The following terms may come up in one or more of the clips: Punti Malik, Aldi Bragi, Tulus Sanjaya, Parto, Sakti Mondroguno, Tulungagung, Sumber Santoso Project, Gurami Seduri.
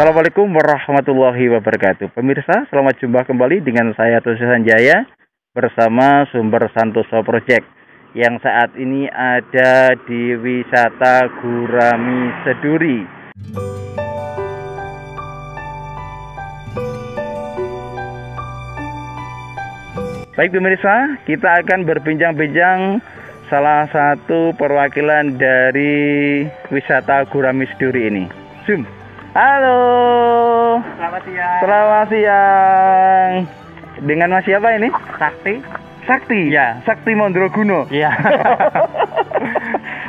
Assalamualaikum warahmatullahi wabarakatuh. Pemirsa, selamat jumpa kembali dengan saya Tulus Sanjaya bersama Sumber Santoso Project yang saat ini ada di wisata Gurami Seduri. Baik pemirsa, kita akan berbincang-bincang salah satu perwakilan dari wisata Gurami Seduri ini. Zoom. Halo. Selamat siang. Selamat siang. Dengan Mas siapa ini? Sakti. Sakti? Ya. Sakti Mondroguno. Iya.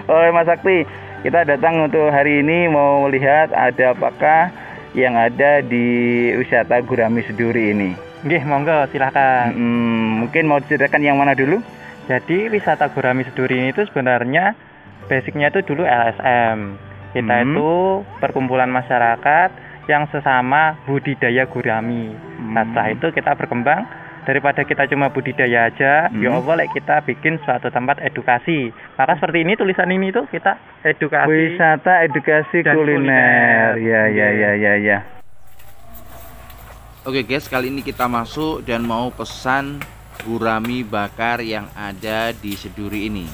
Oh Mas Sakti, kita datang untuk hari ini mau melihat ada apakah yang ada di wisata Gurami Seduri ini. Nggih, monggo silahkan. Mungkin mau ceritakan yang mana dulu? Jadi wisata Gurami Seduri ini itu sebenarnya basicnya itu dulu LSM. Kita itu perkumpulan masyarakat yang sesama budidaya gurami. Nah, setelah itu kita berkembang, daripada kita cuma budidaya aja, ya boleh kita bikin suatu tempat edukasi. Maka seperti ini tulisan ini tuh kita edukasi. Wisata edukasi kuliner. Ya. Oke guys, kali ini kita masuk dan mau pesan gurami bakar yang ada di Seduri ini.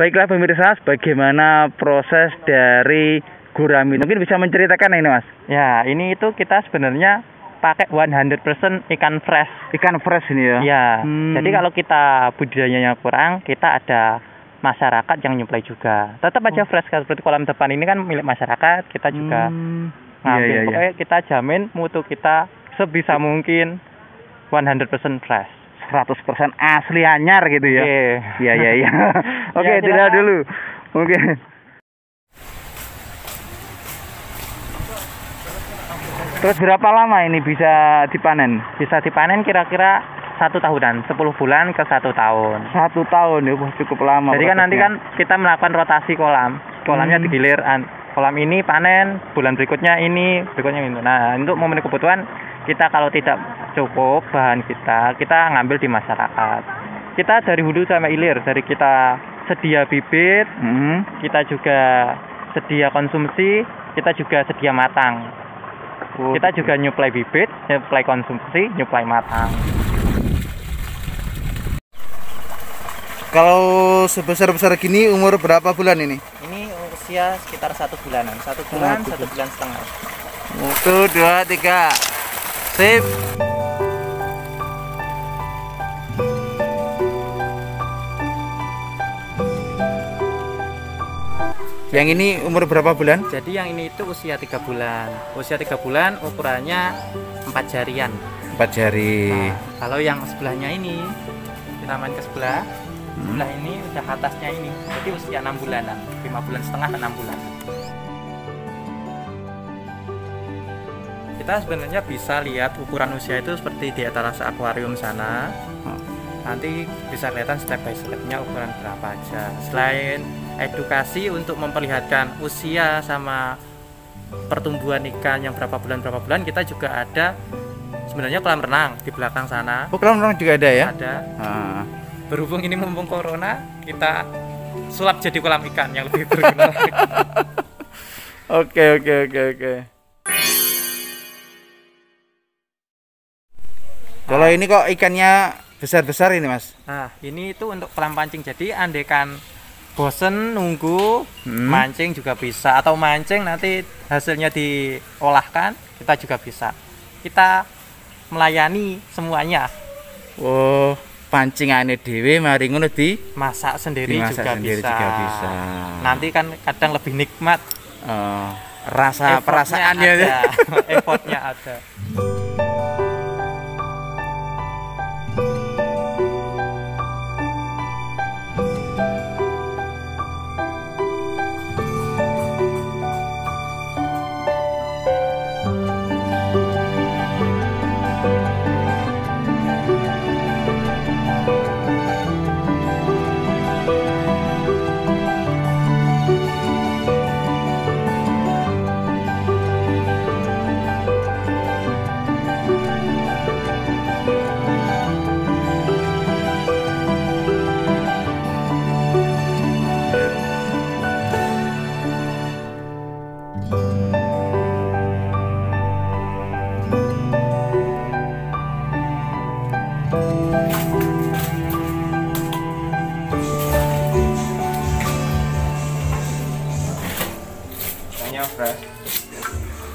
Baiklah pemirsa, bagaimana proses dari gurami? Mungkin bisa menceritakan ini Mas? Ya, ini itu kita sebenarnya pakai 100% ikan fresh. Ikan fresh ini ya? Ya, jadi kalau kita budidayanya kurang, kita ada masyarakat yang nyuplai juga. Tetap aja fresh, seperti kolam depan ini kan milik masyarakat, kita juga ngambil. Pokoknya kita jamin mutu kita sebisa mungkin 100% fresh. 100% asli anyar gitu ya. Iya. Oke, tidak dulu. Mungkin. Terus berapa lama ini bisa dipanen? Bisa dipanen kira-kira 1 tahunan, 10 bulan ke 1 tahun. 1 tahun ya, cukup lama. Jadi kan nanti kan kita melakukan rotasi kolam. Kolamnya digilir. Kolam ini panen, bulan berikutnya ini, berikutnya itu. Nah, untuk memenuhi kebutuhan kita, kalau tidak cukup bahan kita ngambil di masyarakat. Kita dari hulu sampai hilir, dari kita sedia bibit, kita juga sedia konsumsi, kita juga sedia matang. Kita juga nyuplai bibit, nyuplai konsumsi, nyuplai matang. Kalau sebesar-besar gini umur berapa bulan ini? Ini usia sekitar 1 bulanan, 1 bulan, 1 bulan setengah. 1, 2, 3. Sip. Yang ini umur berapa bulan? Jadi yang ini itu usia 3 bulan. Usia 3 bulan ukurannya 4 jarian. 4 jari. Nah, kalau yang sebelahnya ini, kita main ke sebelah. Sebelah ini udah atasnya ini. Jadi usia 6 bulanan, 5 bulan setengah ke 6 bulan. Kita sebenarnya bisa lihat ukuran usia itu seperti di etalase akuarium sana. Nanti bisa kelihatan step by stepnya ukuran berapa aja. Selain edukasi untuk memperlihatkan usia sama pertumbuhan ikan yang berapa bulan, kita juga ada sebenarnya kolam renang di belakang sana. Oh, kolam renang juga ada ya? Ada. Berhubung ini mumpung corona, kita sulap jadi kolam ikan yang lebih berkenan. Oke. Kalau ini kok ikannya besar-besar ini Mas? Nah, ini itu untuk kolam pancing. Jadi andekan bosen nunggu mancing juga bisa, atau mancing nanti hasilnya diolahkan kita juga bisa. Kita melayani semuanya. Oh, pancingane dhewe mari ngono dimasak sendiri, juga bisa. Nanti kan kadang lebih nikmat. Rasa perasaannya ada. Effortnya ada.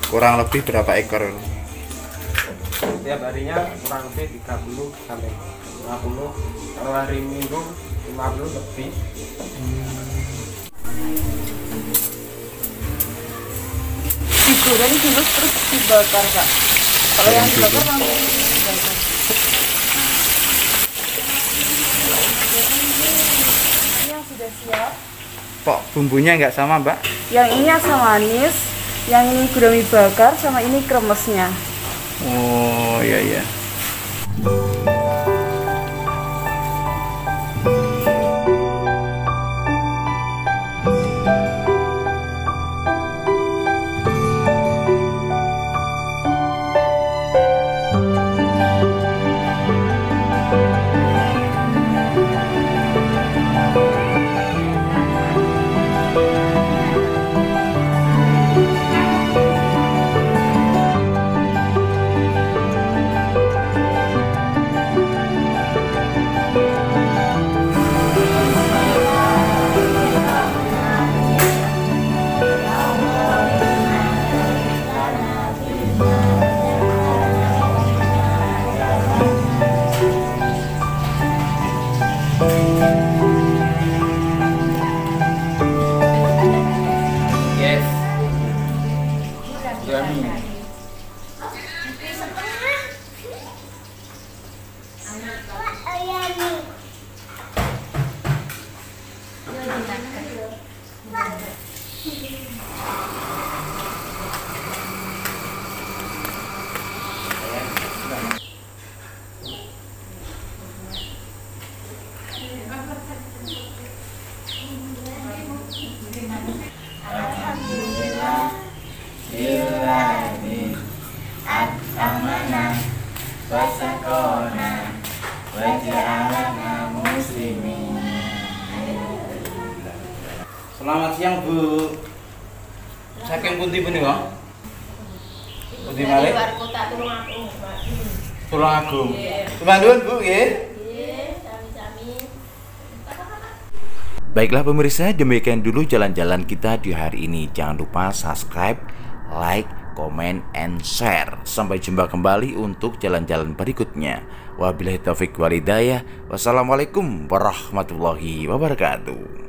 Kurang lebih berapa ekor? Setiap harinya kurang lebih 30 sampai 50, kalau hari Minggu 50 lebih. Digoreng dulu terus dibakar, Kak. Kalau yang dibakar langsung dibakar. Ini yang sudah siap. Kok bumbunya nggak sama, Mbak? Yang ini asam manis, yang ini gurami bakar, sama ini kremesnya. Oh iya iya. Selamat siang, Bu. Saking Punti punika? Punti Malik. Luar kota Tulungagung, Pak. Tulungagung. Sumber nuwun, Bu, nggih. Nggih, sami-sami. Baiklah pemirsa, demikian dulu jalan-jalan kita di hari ini. Jangan lupa subscribe, like, comment, and share. Sampai jumpa kembali untuk jalan-jalan berikutnya. Wabillahi taufik walhidayah. Wassalamualaikum warahmatullahi wabarakatuh.